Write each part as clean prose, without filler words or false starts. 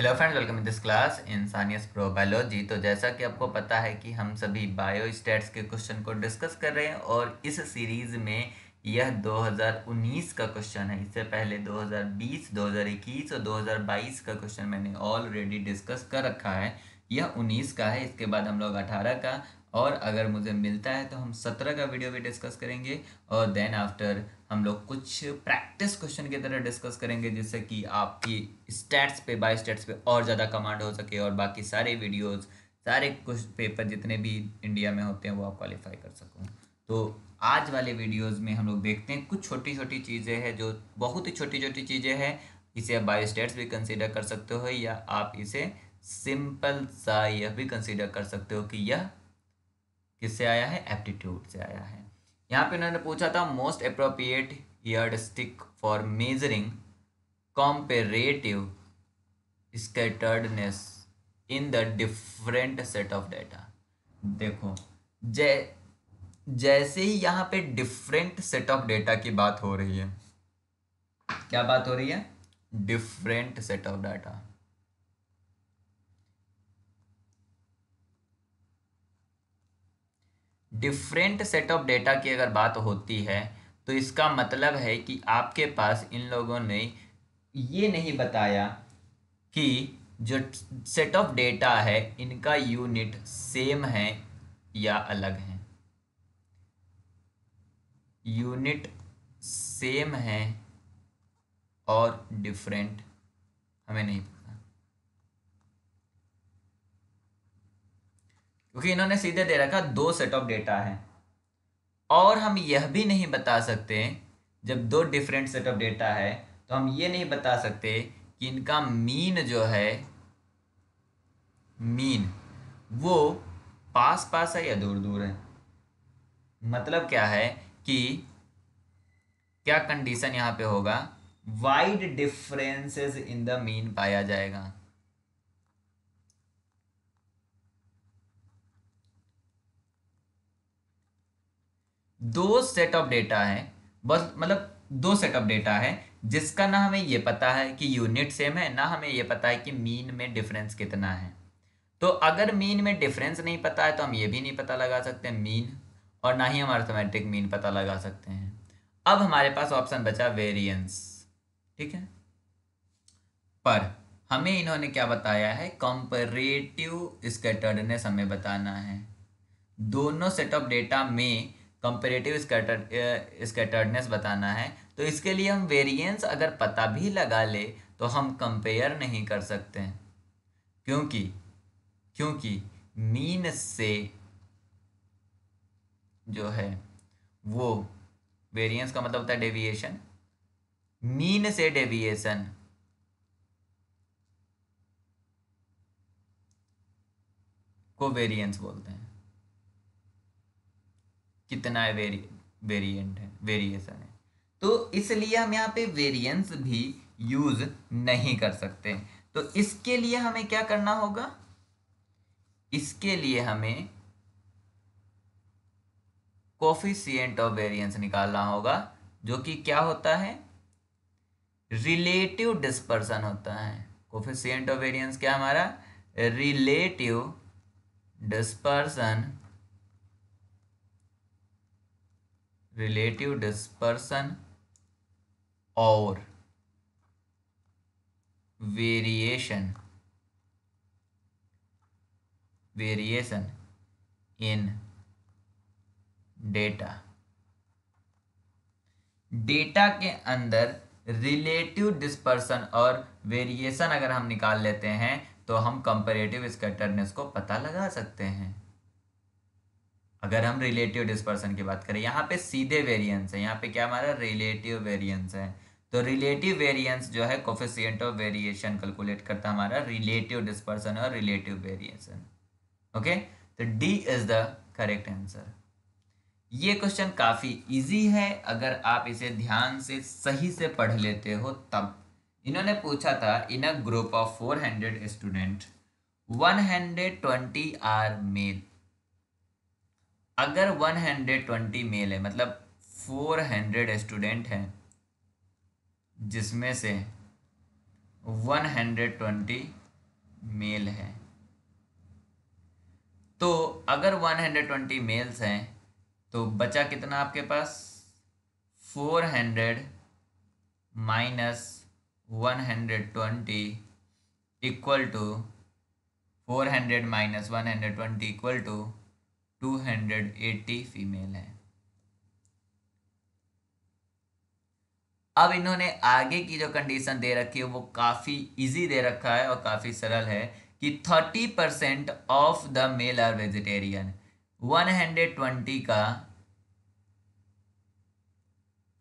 Hello friends, welcome in this class इंसानियस pro biology. तो जैसा कि आपको पता है कि हम सभी बायो स्टैट्स के क्वेश्चन को डिस्कस कर रहे हैं और इस सीरीज़ में यह 2019 का क्वेश्चन है। इससे पहले 2020, 2021 और 2022 का क्वेश्चन मैंने ऑलरेडी डिस्कस कर रखा है। यह 19 का है, इसके बाद हम लोग 18 का और अगर मुझे मिलता है तो हम 17 का वीडियो भी डिस्कस करेंगे और देन आफ्टर हम लोग कुछ प्रैक्टिस क्वेश्चन की तरह डिस्कस करेंगे, जिससे कि आपकी स्टैट्स पे, बाय स्टैट्स पे और ज़्यादा कमांड हो सके और बाकी सारे वीडियोस, सारे कुछ पेपर जितने भी इंडिया में होते हैं वो आप क्वालिफाई कर सको। तो आज वाले वीडियोस में हम लोग देखते हैं कुछ छोटी छोटी चीज़ें हैं, जो बहुत ही छोटी छोटी चीज़ें हैं। इसे आप बाय स्टैट्स भी कंसिडर कर सकते हो या आप इसे सिंपल सा यह भी कंसिडर कर सकते हो कि यह किससे आया है, एप्टीट्यूड से आया है। यहाँ पे उन्होंने पूछा था most appropriate yardstick for measuring comparative scatteredness in the different set of data. देखो जैसे ही यहाँ पे डिफरेंट सेट ऑफ डाटा की बात हो रही है, क्या बात हो रही है, different set of data. Different set of data की अगर बात होती है तो इसका मतलब है कि आपके पास इन लोगों ने ये नहीं बताया कि जो सेट ऑफ डेटा है इनका यूनिट सेम है या अलग है। यूनिट सेम है और डिफरेंट हमें नहीं पता, क्योंकि इन्होंने सीधे दे रखा दो सेट ऑफ डेटा है। और हम यह भी नहीं बता सकते, जब दो डिफरेंट सेट ऑफ डेटा है तो हम ये नहीं बता सकते कि इनका मीन जो है, मीन वो पास पास है या दूर दूर है। मतलब क्या है कि क्या कंडीशन यहाँ पे होगा, wide differences in the mean पाया जाएगा। दो सेट ऑफ डेटा है, बस मतलब दो सेट ऑफ डेटा है जिसका ना हमें ये पता है कि यूनिट सेम है, ना हमें ये पता है कि मीन में डिफरेंस कितना है। तो अगर मीन में डिफरेंस नहीं पता है तो हम ये भी नहीं पता लगा सकते मीन, और ना ही हम अरिथमेटिक मीन पता लगा सकते हैं। अब हमारे पास ऑप्शन बचा वेरिएंस, ठीक है, पर हमें इन्होंने क्या बताया है, कंपैरेटिव स्कैटर्डनेस हमें बताना है। दोनों सेट ऑफ डेटा में कंपैरेटिव स्कैटर्डनेस बताना है। तो इसके लिए हम वेरिएंस अगर पता भी लगा ले तो हम कंपेयर नहीं कर सकते, क्योंकि मीन से जो है वो, वेरिएंस का मतलब होता है डेविएशन, मीन से डेविएशन को वेरिएंस बोलते हैं। कितना है वेरिएंट है, वेरिएशन है। तो इसलिए हम यहाँ पे वेरिएंस भी यूज नहीं कर सकते। तो इसके लिए हमें क्या करना होगा, इसके लिए हमें कोफिशिएंट ऑफ वेरिएंस निकालना होगा, जो कि क्या होता है, रिलेटिव डिस्पर्सन होता है। कोफिशिएंट ऑफ वेरिएंस क्या हमारा, रिलेटिव डिस्पर्सन, रिलेटिव डिस्पर्सन और variation, variation in data. Data के अंदर रिलेटिव डिस्पर्सन और वेरिएशन अगर हम निकाल लेते हैं तो हम कंपैरेटिव स्कैटर्डनेस को पता लगा सकते हैं। अगर हम रिलेटिव डिस्पर्सन की बात करें, यहाँ पे सीधे वेरिएंस है, यहाँ पे क्या हमारा रिलेटिव वेरिएंस है। तो रिलेटिव वेरिएंस जो है कोफिशिएंट ऑफ वेरिएशन कैलकुलेट करता है हमारा रिलेटिव डिस्पर्सन और रिलेटिव वेरिएशन। ओके, तो D is the correct answer. ये क्वेश्चन काफ़ी इजी है अगर आप इसे ध्यान से सही से पढ़ लेते हो। तब इन्होंने पूछा था, in a group of 400 student 120 are male. अगर 120 मेल है मतलब 400 स्टूडेंट हैं, जिसमें से 120 मेल है। तो अगर 120 मेल्स हैं तो बचा कितना आपके पास? 400 minus 120 equal to 400 minus 120 equal to 280 female है। अब इन्होंने आगे की जो कंडीशन दे रखी है वो काफ़ी इजी दे रखा है और काफ़ी सरल है कि 30% of the male are vegetarian. 120 का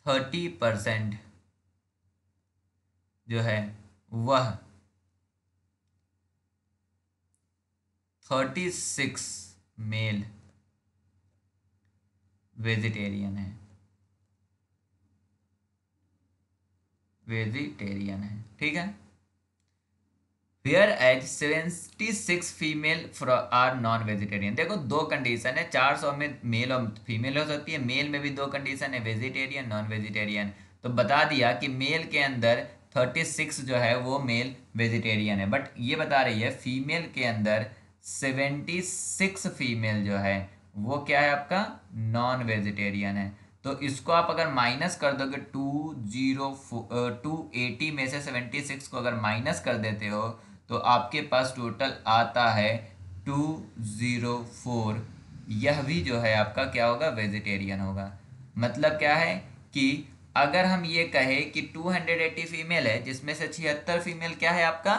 30% जो है वह 36 मेल वेजिटेरियन है, ठीक है। Whereas 76 female are non vegetarian. देखो दो कंडीशन है, 400 में मेल और फीमेल हो सकती है, मेल में भी दो कंडीशन है, वेजिटेरियन नॉन वेजिटेरियन। तो बता दिया कि मेल के अंदर 36 जो है वो मेल वेजिटेरियन है, बट ये बता रही है फीमेल के अंदर 76 फीमेल जो है वो क्या है आपका? नॉन वेजिटेरियन है। तो इसको आप अगर माइनस कर दोगे 280 में से 76 को अगर माइनस कर देते हो तो आपके पास टोटल आता है 204। यह भी जो है आपका क्या होगा? वेजिटेरियन होगा। मतलब क्या है कि अगर हम ये कहें कि 280 फीमेल है जिसमें से 76 फीमेल क्या है आपका?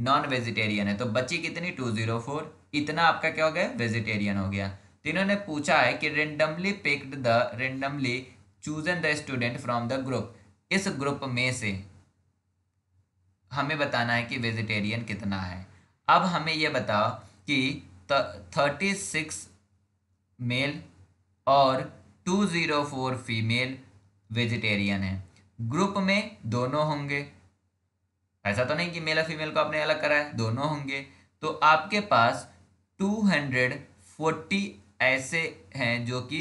नॉन वेजिटेरियन है। तो बची कितनी? 204। इतना आपका क्या हो गया? वेजिटेरियन हो गया। तो इन्होंने पूछा है कि randomly chosen the student from the group. इस ग्रुप में से हमें बताना है कि वेजिटेरियन कितना है। अब हमें यह बताओ कि 36 मेल और 204 फीमेल वेजिटेरियन है। ग्रुप में दोनों होंगे, ऐसा तो नहीं कि मेल और फीमेल को आपने अलग करा है, दोनों होंगे। तो आपके पास 240 ऐसे हैं जो कि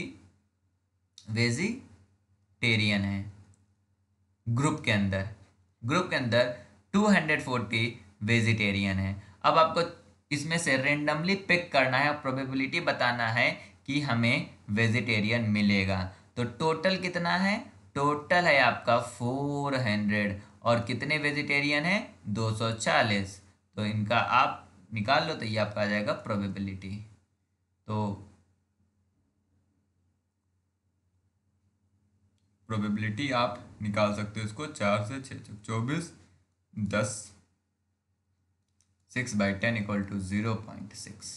वेजिटेरियन हैं। ग्रुप के अंदर 240 वेजिटेरियन हैं। अब आपको इसमें से रेंडमली पिक करना है और प्रोबेबिलिटी बताना है कि हमें वेजिटेरियन मिलेगा। तो टोटल कितना है? टोटल है आपका 400 और कितने वेजिटेरियन है? 240। तो इनका आप निकाल लो तो ये आपका आ जाएगा प्रोबेबिलिटी। तो प्रोबेबिलिटी आप निकाल सकते हो इसको 4 से 6 24 10 6/10 इक्वल टू 0.6।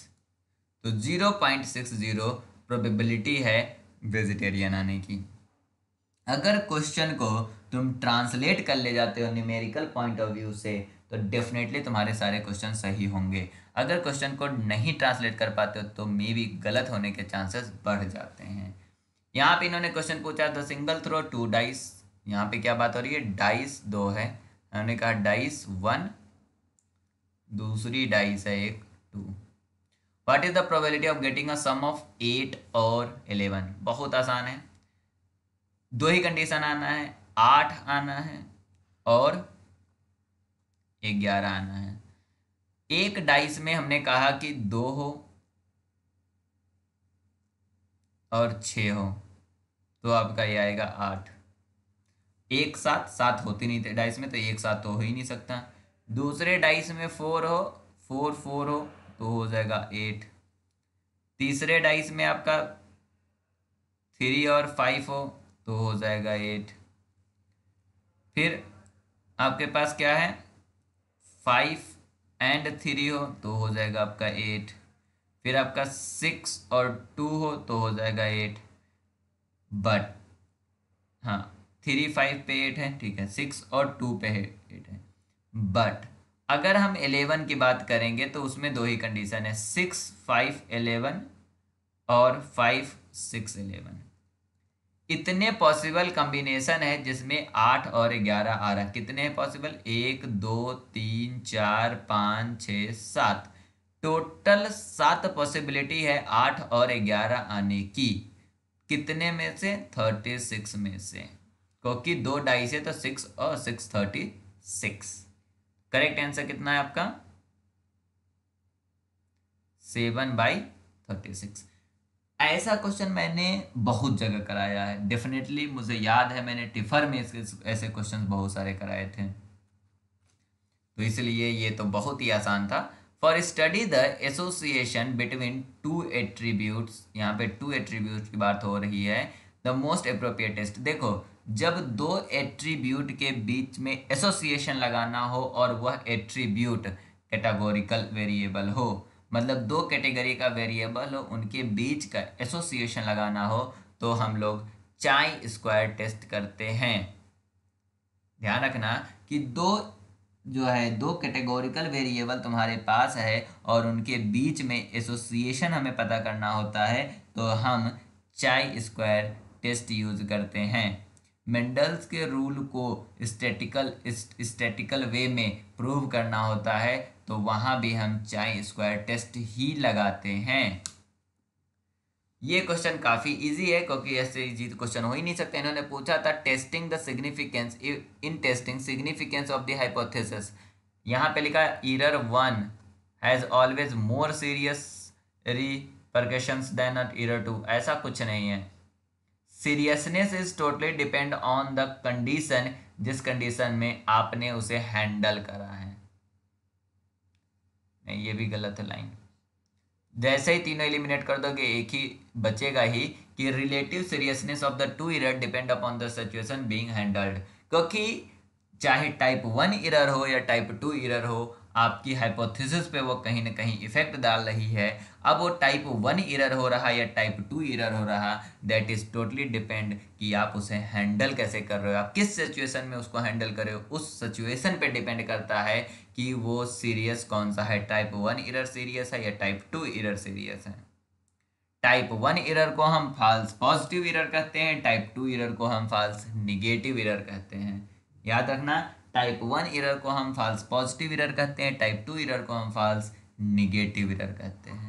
तो 0.60 प्रोबेबिलिटी है वेजिटेरियन आने की। अगर क्वेश्चन को तुम ट्रांसलेट कर ले जाते हो न्यूमेरिकल पॉइंट ऑफ व्यू से तो डेफिनेटली तुम्हारे सारे क्वेश्चन सही होंगे। अगर क्वेश्चन को नहीं ट्रांसलेट कर पाते हो तो मे बी गलत होने के चांसेस बढ़ जाते हैं। यहाँ पे इन्होंने क्वेश्चन पूछा था सिंगल थ्रो 2 डाइस। यहाँ पे क्या बात हो रही है? डाइस 2 है, इन्होंने कहा डाइस 1, दूसरी डाइस है 1 2। What is the probability of getting a sum of 8 और 11? बहुत आसान है, 2 ही कंडीशन आना है, 8 आना है और 11 आना है। एक डाइस में हमने कहा कि 2 हो और 6 हो तो आपका ये आएगा 8। 1 7 7 होती नहीं थे डाइस में, तो 1 7 तो हो ही नहीं सकता। दूसरे डाइस में 4 हो 4 4 हो तो हो जाएगा 8। तीसरे डाइस में आपका 3 और 5 हो तो हो जाएगा 8। फिर आपके पास क्या है? 5 और 3 हो तो हो जाएगा आपका 8। फिर आपका 6 और 2 हो तो हो जाएगा 8। बट हाँ 3 5 पे 8 है, ठीक है, 6 और 2 पे 8 है। बट अगर हम 11 की बात करेंगे तो उसमें 2 ही कंडीशन है, 6 5 11 और 5 6 11। इतने पॉसिबल कॉम्बिनेशन है जिसमें 8 और 11 आ रहा है। कितने हैं पॉसिबल? 1 2 3 4 5 6 7, टोटल 7 पॉसिबिलिटी है 8 और 11 आने की। कितने में से? 36 में से, क्योंकि 2 डाइस है तो 6 और 6 36। करेक्ट आंसर कितना है आपका? 7/36। ऐसा क्वेश्चन मैंने बहुत जगह कराया है, डेफिनेटली मुझे याद है मैंने टिफर में ऐसे क्वेश्चन बहुत सारे कराए थे, तो इसलिए ये तो बहुत ही आसान था। For study the association between two attributes, यहाँ पे टू एट्रीब्यूट की बात हो रही है। द मोस्ट एप्रोप्रिएट टेस्ट, देखो जब दो एट्रीब्यूट के बीच में एसोसिएशन लगाना हो और वह एट्रीब्यूट कैटेगोरिकल वेरिएबल हो, मतलब दो कैटेगरी का वेरिएबल हो उनके बीच का एसोसिएशन लगाना हो, तो हम लोग चाई स्क्वायर टेस्ट करते हैं। ध्यान रखना कि दो जो है दो कैटेगोरिकल वेरिएबल तुम्हारे पास है और उनके बीच में एसोसिएशन हमें पता करना होता है, तो हम चाई स्क्वायर टेस्ट यूज करते हैं। मेंडल्स के रूल को स्टैटिकल वे में प्रूव करना होता है, तो वहाँ भी हम चाई स्क्वायर टेस्ट ही लगाते हैं। ये क्वेश्चन काफ़ी इजी है क्योंकि ऐसे इजी क्वेश्चन हो ही नहीं सकते। इन्होंने पूछा था testing the significance, in testing significance of the hypothesis. यहाँ पे लिखा error 1 has always more serious repercussions than error 2, ऐसा कुछ नहीं है। Seriousness is totally depend on the condition, जिस कंडीशन में आपने उसे हैंडल करा है। नहीं, ये भी गलत है लाइन। जैसे ही तीनों एलिमिनेट कर दोगे एक ही बचेगा ही कि relative seriousness of the two error depend upon the situation being handled, क्योंकि चाहे टाइप 1 एरर हो या टाइप 2 एरर हो, आपकी हाइपोथेसिस पे वो कहीं ना कहीं इफेक्ट डाल रही है। अब वो टाइप 1 एरर हो रहा या टाइप 2 एरर हो रहा, दैट इज टोटली डिपेंड कि आप उसे हैंडल कैसे कर रहे हो, आप किस सिचुएशन में उसको हैंडल कर रहे हो, उस सिचुएशन पे डिपेंड करता है कि वो सीरियस कौन सा है, टाइप 1 एरर सीरियस है या टाइप 2 एरर सीरियस है। टाइप 1 एरर को हम फॉल्स पॉजिटिव एरर कहते हैं, टाइप 2 एरर को हम फॉल्स निगेटिव एरर कहते हैं। याद रखना, टाइप 1 एरर को हम फॉल्स पॉजिटिव एरर कहते हैं, टाइप 2 एरर को हम फॉल्स निगेटिव एरर कहते हैं।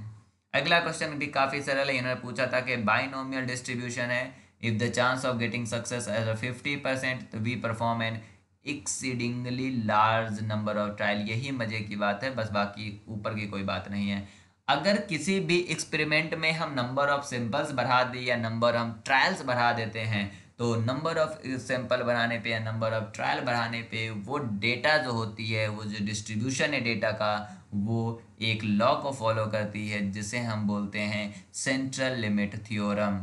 अगला क्वेश्चन भी काफ़ी सरल है। इन्होंने पूछा था कि बाइनोमियल डिस्ट्रीब्यूशन है, if the chance of getting success as a 50% तो we perform an exceedingly large number of trial. यही मज़े की बात है, बस बाकी ऊपर की कोई बात नहीं है। अगर किसी भी एक्सपेरिमेंट में हम नंबर ऑफ सैंपल्स बढ़ा दें या नंबर हम ट्रायल्स बढ़ा देते हैं, तो नंबर ऑफ सैंपल बढ़ाने पे या नंबर ऑफ ट्रायल बढ़ाने पे वो डेटा जो होती है, वो जो डिस्ट्रीब्यूशन है डेटा का, वो एक लॉ को फॉलो करती है जिसे हम बोलते हैं सेंट्रल लिमिट थ्योरम।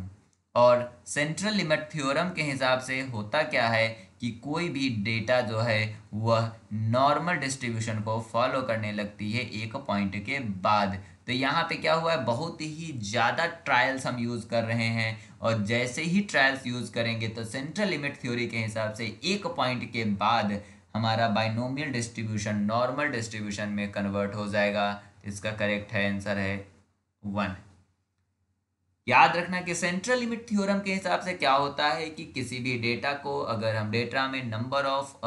और सेंट्रल लिमिट थ्योरम के हिसाब से होता क्या है कि कोई भी डेटा जो है वह नॉर्मल डिस्ट्रीब्यूशन को फॉलो करने लगती है एक पॉइंट के बाद। तो यहाँ पे क्या हुआ है, बहुत ही ज़्यादा ट्रायल्स हम यूज़ कर रहे हैं और जैसे ही ट्रायल्स यूज़ करेंगे तो सेंट्रल लिमिट थ्योरी के हिसाब से एक पॉइंट के बाद हमारा बाइनोमियल डिस्ट्रीब्यूशन नॉर्मल डिस्ट्रीब्यूशन में कन्वर्ट हो जाएगा। इसका करेक्ट है आंसर है 1। याद रखना कि सेंट्रल लिमिट थ्योरम के हिसाब से क्या होता है कि किसी भी डेटा को अगर हम डेटा में नंबर ऑफ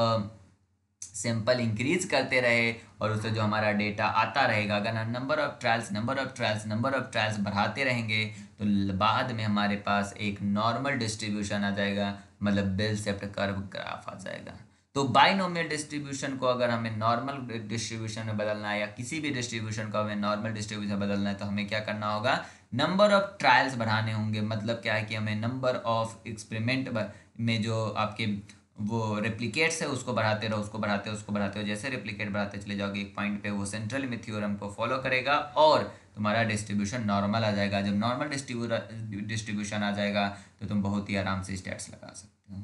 सैंपल इंक्रीज करते रहे और उससे जो हमारा डेटा आता रहेगा, अगर हम नंबर ऑफ ट्रायल्स बढ़ाते रहेंगे तो बाद में हमारे पास एक नॉर्मल डिस्ट्रीब्यूशन आ जाएगा, मतलब बेल शेप्ड कर्व ग्राफ आ जाएगा। तो बाइनोमियल डिस्ट्रीब्यूशन को अगर हमें नॉर्मल डिस्ट्रीब्यूशन में बदलना है या किसी भी डिस्ट्रीब्यूशन को हमें नॉर्मल डिस्ट्रीब्यूशन में बदलना है, तो हमें क्या करना होगा, नंबर ऑफ ट्रायल्स बढ़ाने होंगे। मतलब क्या है कि हमें नंबर ऑफ एक्सपेरिमेंट में जो आपके वो रेप्लिकेट्स है उसको बढ़ाते रहो, उसको बढ़ाते रहो। जैसे रेप्लिकेट बढ़ाते चले जाओगे एक पॉइंट पे वो सेंट्रल लिमिट थ्योरम को फॉलो करेगा और तुम्हारा डिस्ट्रीब्यूशन नॉर्मल आ जाएगा। जब नॉर्मल डिस्ट्रीब्यूशन आ जाएगा तो तुम बहुत ही आराम से स्टैट्स लगा सकते हो।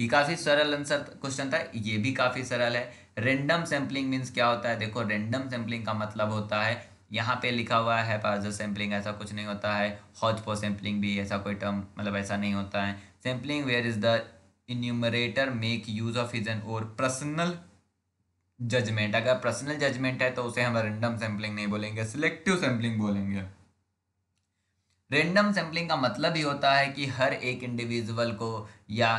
ये काफ़ी सरल आंसर क्वेश्चन था, ये भी काफ़ी सरल है। रेंडम सैम्पलिंग मीन्स क्या होता है, देखो रेंडम सैम्पलिंग का मतलब होता है, यहाँ पे लिखा हुआ है पार्जर सैम्पलिंग, ऐसा कुछ नहीं होता है। हॉचपॉच सैम्पलिंग भी ऐसा कोई टर्म, मतलब ऐसा नहीं होता है। Sampling where is the enumerator make use of his end और पर्सनल जजमेंट। अगर पर्सनल जजमेंट है तो उसे हम रेंडम सैम्पलिंग नहीं बोलेंगे, सिलेक्टिव सैम्पलिंग बोलेंगे। रेंडम सैम्पलिंग का मतलब ही होता है कि हर एक इंडिविजुअल को या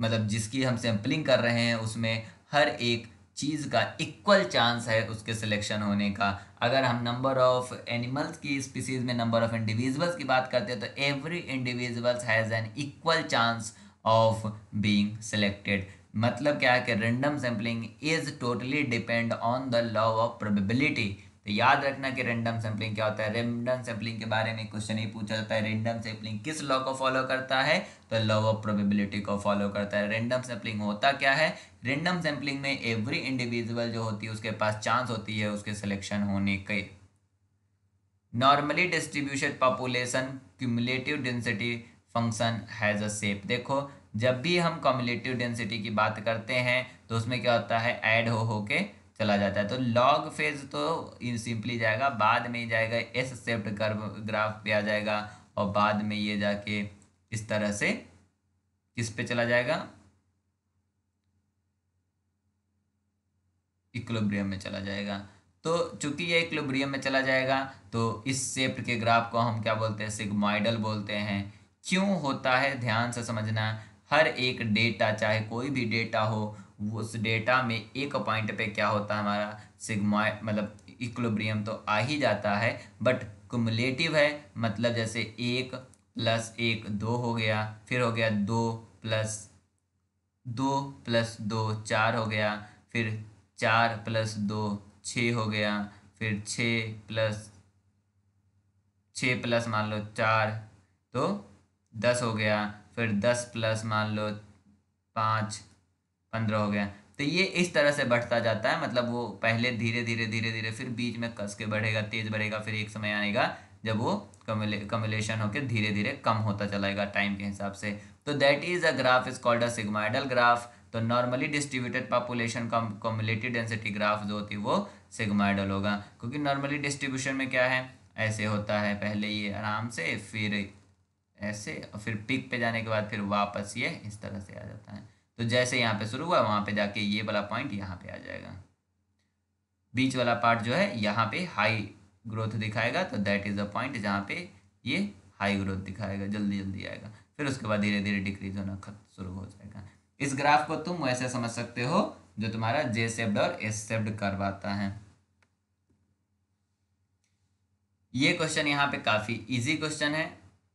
मतलब जिसकी हम सैम्पलिंग कर रहे हैं उसमें हर एक चीज़ का इक्वल चांस है उसके सिलेक्शन होने का। अगर हम नंबर ऑफ एनिमल्स की स्पीसीज़ में नंबर ऑफ इंडिविजुअल्स की बात करते हैं तो every individuals has an equal chance of being selected. मतलब क्या है कि random sampling is totally depend on the law of probability. तो याद रखना कि रैंडम सैम्पलिंग क्या होता है। रैंडम सैम्पलिंग के बारे में क्वेश्चन ही पूछा जाता है, रैंडम सैम्पलिंग किस लॉ को फॉलो करता है, तो लॉ ऑफ प्रोबेबिलिटी को फॉलो करता है। रैंडम सैम्पलिंग होता क्या है, रैंडम सैम्पलिंग में एवरी इंडिविजुअल जो होती है उसके पास चांस होती है उसके सिलेक्शन होने के। Normally distribution population cumulative density function has a shape. देखो जब भी हम क्यूमुलेटिव डेंसिटी की बात करते हैं तो उसमें क्या होता है, ऐड होके चला जाता है। तो लॉग फेज तो सिंपली जाएगा, बाद में ही जाएगा, एस शेप्ड कर्व ग्राफ पे आ जाएगा और बाद में ये जाके इस तरह से किस पे चला जाएगा, इक्विलिब्रियम में चला जाएगा। तो चूंकि ये इक्विलिब्रियम में चला जाएगा तो इस शेप के ग्राफ को हम क्या बोलते हैं, सिग्मोइडल बोलते हैं। क्यों होता है ध्यान से समझना, हर एक डेटा चाहे कोई भी डेटा हो उस डेटा में एक पॉइंट पे क्या होता है हमारा सिग्मा, मतलब इक्विलिब्रियम तो आ ही जाता है, बट क्युमुलेटिव है मतलब जैसे 1 + 1 2 हो गया, फिर हो गया 2 + 2 + 2 4 हो गया, फिर 4 + 2 6 हो गया, फिर 6 + 6 + मान लो 4 तो 10 हो गया, फिर 10 + मान लो 5 15 हो गया। तो ये इस तरह से बढ़ता जाता है, मतलब वो पहले धीरे धीरे धीरे धीरे फिर बीच में कस के बढ़ेगा, तेज बढ़ेगा, फिर एक समय आएगा जब वो कम्युलेशन होकर धीरे धीरे कम होता चलाएगा टाइम के हिसाब से। तो that is a graph is called a sigmoidal graph. तो नॉर्मली डिस्ट्रीब्यूटेड पॉपुलेशन का क्यूमुलेटिव डेंसिटी ग्राफ जो होती है वो सिग्मोइडल होगा, क्योंकि नॉर्मली डिस्ट्रीब्यूशन में क्या है, ऐसे होता है पहले ये आराम से, फिर ऐसे, और फिर पिक पे जाने के बाद फिर वापस ये इस तरह से आ जाता है। तो जैसे यहाँ पे शुरू हुआ वहाँ पे जाके ये वाला पॉइंट यहाँ पे आ जाएगा, बीच वाला पार्ट जो है यहाँ पे हाई ग्रोथ दिखाएगा, तो दैट इज अ पॉइंट जहाँ पे ये हाई ग्रोथ दिखाएगा, जल्दी जल्दी आएगा, फिर उसके बाद धीरे धीरे डिक्रीज होना शुरू हो जाएगा। इस ग्राफ को तुम वैसे समझ सकते हो जो तुम्हारा जे शेप्ड और एस शेप्ड कर्व आता है। ये क्वेश्चन यहाँ पे काफी इजी क्वेश्चन है,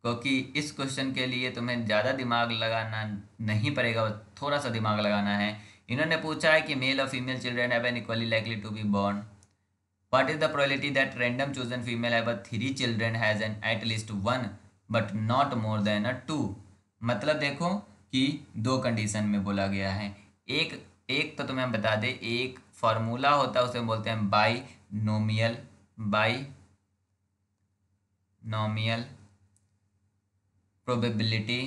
क्योंकि इस क्वेश्चन के लिए तुम्हें ज़्यादा दिमाग लगाना नहीं पड़ेगा, थोड़ा सा दिमाग लगाना है। इन्होंने पूछा है कि मेल और female children have an equally likely to be born, what is the probability that random chosen female have 3 children has an at least 1 but not more than 2। मतलब देखो कि 2 कंडीशन में बोला गया है, एक तो तुम्हें बता दे, एक फार्मूला होता है उसे बोलते हैं binomial probability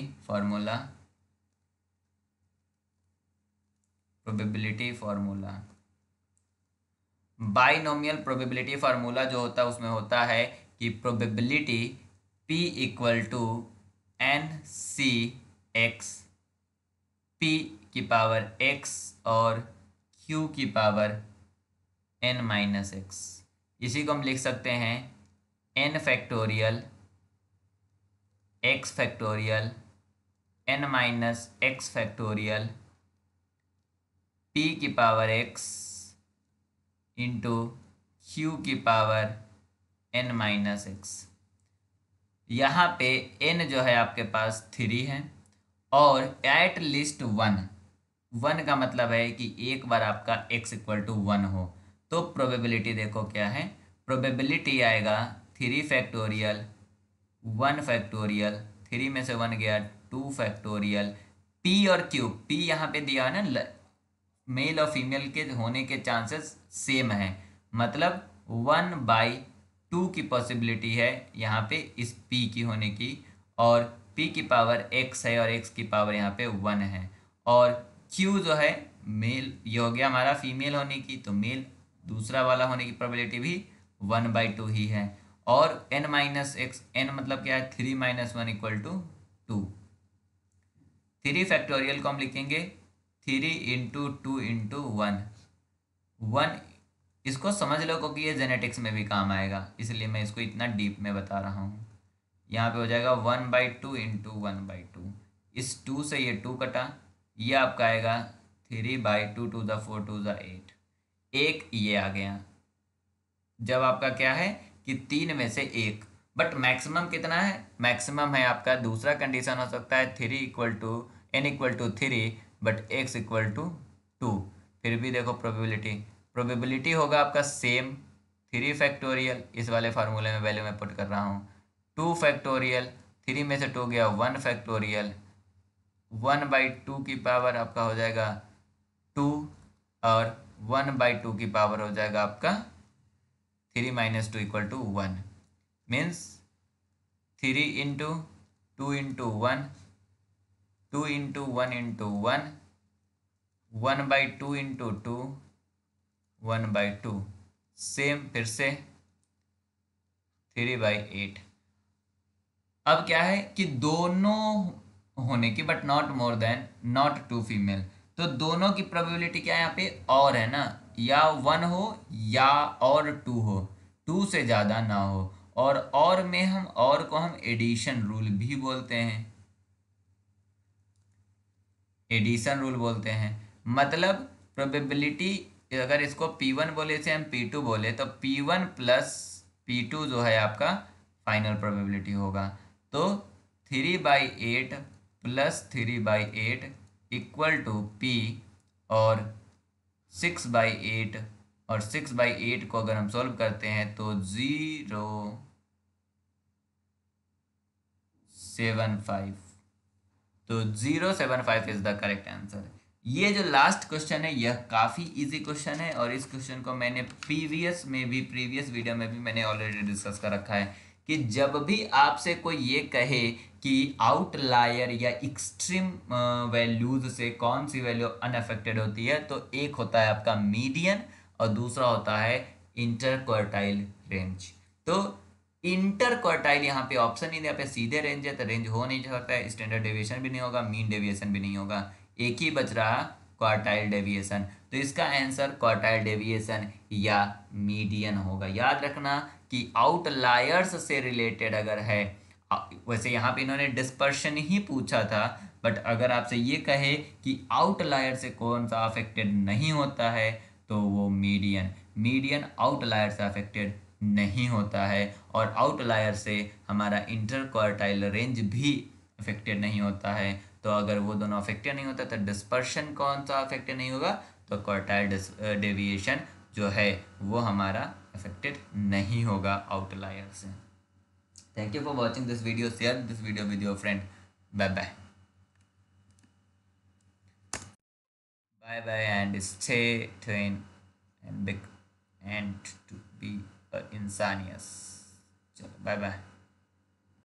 formula. Binomial probability formula जो होता है उसमें होता है कि probability P = NCx, P⁴ x और Q⁴ (n - x). इसी को हम लिख सकते हैं N factorial x factorial (n - x factorial) P⁴ x × Q⁴ (n - x). यहाँ पे n जो है आपके पास 3 है और एट लिस्ट 1 का मतलब है कि एक बार आपका x = 1 हो, तो प्रोबेबिलिटी देखो क्या है, प्रोबेबिलिटी आएगा 3 फैक्टोरियल 1 फैक्टोरियल 3 में से 1 गया 2 फैक्टोरियल p और q। p यहाँ पे दिया है ना, मेल और फीमेल के होने के चांसेस सेम हैं, मतलब 1/2 की पॉसिबिलिटी है यहाँ पे इस p की होने की, और P⁴ x है और x⁴ यहाँ पे 1 है, और q जो है मेल, ये हो गया हमारा फीमेल होने की, तो मेल दूसरा वाला होने की प्रोबेबिलिटी भी 1/2 ही है, और (n - x) n मतलब क्या है, 3 - 1 = 2। 3 फैक्टोरियल को हम लिखेंगे 3 × 2 × 1 1। इसको समझ लो क्योंकि ये जेनेटिक्स में भी काम आएगा, इसलिए मैं इसको इतना डीप में बता रहा हूँ। यहाँ पे हो जाएगा 1/2 × 1/2, इस 2 से ये 2 कटा, ये आपका आएगा 3/2 → 4 → 8, एक ये आ गया, जब आपका क्या है कि 3 में से 1, बट मैक्सिमम कितना है, मैक्सिमम है आपका दूसरा कंडीशन हो सकता है 3 = n = 3 बट x = 2, फिर भी देखो प्रोबेबिलिटी होगा आपका सेम थ्री फैक्टोरियल इस वाले फार्मूले में वैल्यू में पुट कर रहा हूँ। टू फैक्टोरियल, थ्री में से टू गया, one factorial, one by two की पावर आपका हो जाएगा टू, और वन बाई टू की पावर हो जाएगा आपका three minus two equal to one. Means three into two into one, two into one into one, one by two into two, one by two. Same फिर से three by eight. अब क्या है कि दोनों होने की but not more than, not two female, तो दोनों की प्रोबेबिलिटी क्या है यहाँ पे और है ना, या वन हो या और टू हो, टू से ज़्यादा ना हो। और में हम और को हम एडिशन रूल भी बोलते हैं, एडिशन रूल बोलते हैं। मतलब प्रोबेबिलिटी अगर इसको P1 बोले से हम P2 बोले तो P1 प्लस P2 जो है आपका फाइनल प्रोबेबिलिटी होगा। तो three by eight plus three by eight equal to P और सिक्स बाई एट, और सिक्स बाई एट को अगर हम सॉल्व करते हैं तो 0.75, तो 0.75 इज द करेक्ट आंसर। ये जो लास्ट क्वेश्चन है यह काफ़ी इजी क्वेश्चन है, और इस क्वेश्चन को मैंने प्रीवियस वीडियो में भी मैंने ऑलरेडी डिस्कस कर रखा है कि जब भी आपसे कोई ये कहे कि आउटलायर या एक्सट्रीम वैल्यूज से कौन सी वैल्यू अनअफेक्टेड होती है, तो एक होता है आपका मीडियन और दूसरा होता है इंटरक्वार्टाइल रेंज। तो इंटरक्वार्टाइल यहाँ पे ऑप्शन नहीं, यहाँ पे सीधे रेंज है तो रेंज हो नहीं सकता है, स्टैंडर्ड डेविएशन भी नहीं होगा, मीन डेविएशन भी नहीं होगा, एक ही बच रहा क्वार्टाइल डेविएशन। तो इसका आंसर क्वार्टाइल डेविएशन या मीडियन होगा। याद रखना कि आउटलायर्स से रिलेटेड अगर है, वैसे यहाँ पे इन्होंने डिस्पर्शन ही पूछा था, बट अगर आपसे ये कहे कि आउटलायर से कौन सा अफेक्टेड नहीं होता है तो वो मीडियन। मीडियन आउटलायर से अफेक्टेड नहीं होता है, और आउटलायर से हमारा इंटरक्वार्टाइल रेंज भी अफेक्टेड नहीं होता है। तो अगर वो दोनों अफेक्टेड नहीं होता तो डिस्पर्शन कौन सा अफेक्टेड नहीं होगा, तो क्वार्टाइल डेविएशन जो है वो हमारा अफेक्टेड नहीं होगा आउटलायर से। Thank you for watching this video, share this video with your friend. Bye bye, bye bye, and stay train and big and to be इंसानियस। चलो बाय बाय।